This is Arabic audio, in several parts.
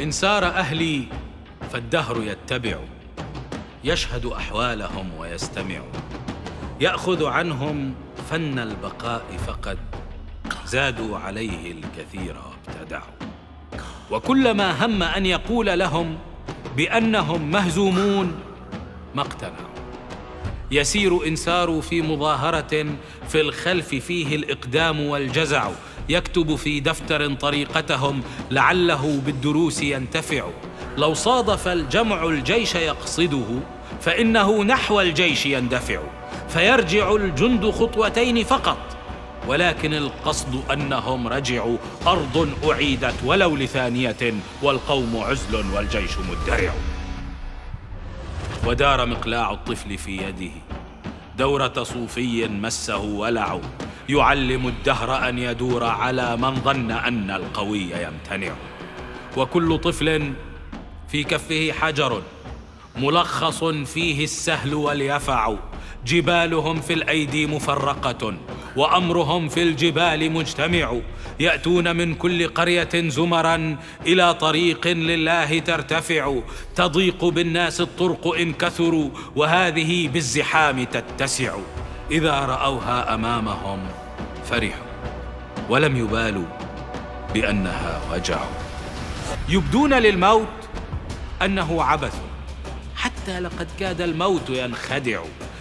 إن سار أهلي فالدهر يتبع، يشهد أحوالهم ويستمع، يأخذ عنهم فن البقاء فقد زادوا عليه الكثير وابتدعوا. وكلما هم أن يقول لهم بأنهم مهزومون ما اقتنعوا. يسير إن ساروا في مظاهرة، في الخلف فيه الإقدام والجزع، يكتب في دفتر طريقتهم لعله بالدروس ينتفع. لو صادف الجمع الجيش يقصده فإنه نحو الجيش يندفع، فيرجع الجند خطوتين فقط، ولكن القصد أنهم رجعوا. أرض أعيدت ولو لثانية، والقوم عزل والجيش مدرع. ودار مقلاع الطفل في يده، دورة صوفي مسه ولع، يعلم الدهر أن يدور على من ظن أن القوي يمتنع. وكل طفل في كفه حجر، ملخص فيه السهل واليفع. جبالهم في الأيدي مفرقة، وأمرهم في الجبال مجتمع. يأتون من كل قرية زمرا، إلى طريق لله ترتفع. تضيق بالناس الطرق إن كثروا، وهذه بالزحام تتسع. إذا رأوها أمامهم فرحوا، ولم يبالوا بأنها وجع. يبدون للموت أنه عبث، حتى لقد كاد الموت ينخدع.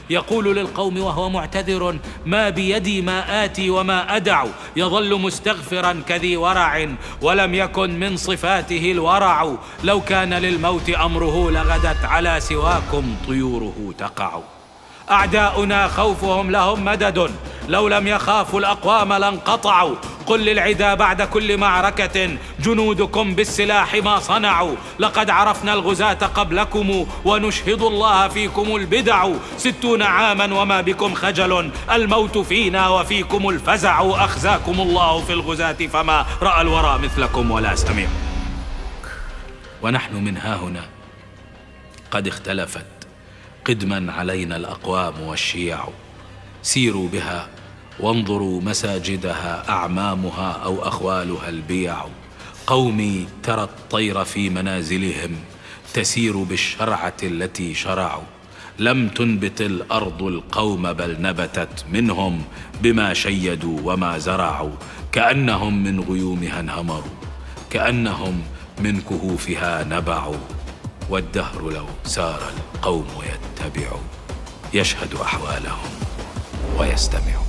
يقول للقوم وهو معتذر: ما بيدي ما آتي وما أدع. يظل مستغفرا كذي ورع، ولم يكن من صفاته الورع. لو كان للموت أمره لغدت على سواكم طيوره تقع. أعداؤنا خوفهم لهم مدد، لو لم يخافوا الأقوام لانقطعوا. قل للعدا بعد كل معركة، جنودكم بالسلاح ما صنعوا. لقد عرفنا الغزاة قبلكم، ونشهد الله فيكم البدع. 60 عاما وما بكم خجل، الموت فينا وفيكم الفزع. أخزاكم الله في الغزاة، فما رأى الورى مثلكم ولا سمع. ونحن من هاهنا قد اختلفت، قدما علينا الأقوام والشيع. سيروا بها وانظروا مساجدها، أعمامها أو أخوالها البيع. قومي ترى الطير في منازلهم، تسير بالشرعة التي شرعوا. لم تنبت الأرض القوم، بل نبتت منهم بما شيدوا وما زرعوا. كأنهم من غيومها انهمروا، كأنهم من كهوفها نبعوا. والدهر لو سار القوم يتبع، يشهد أحوالهم ويستمع.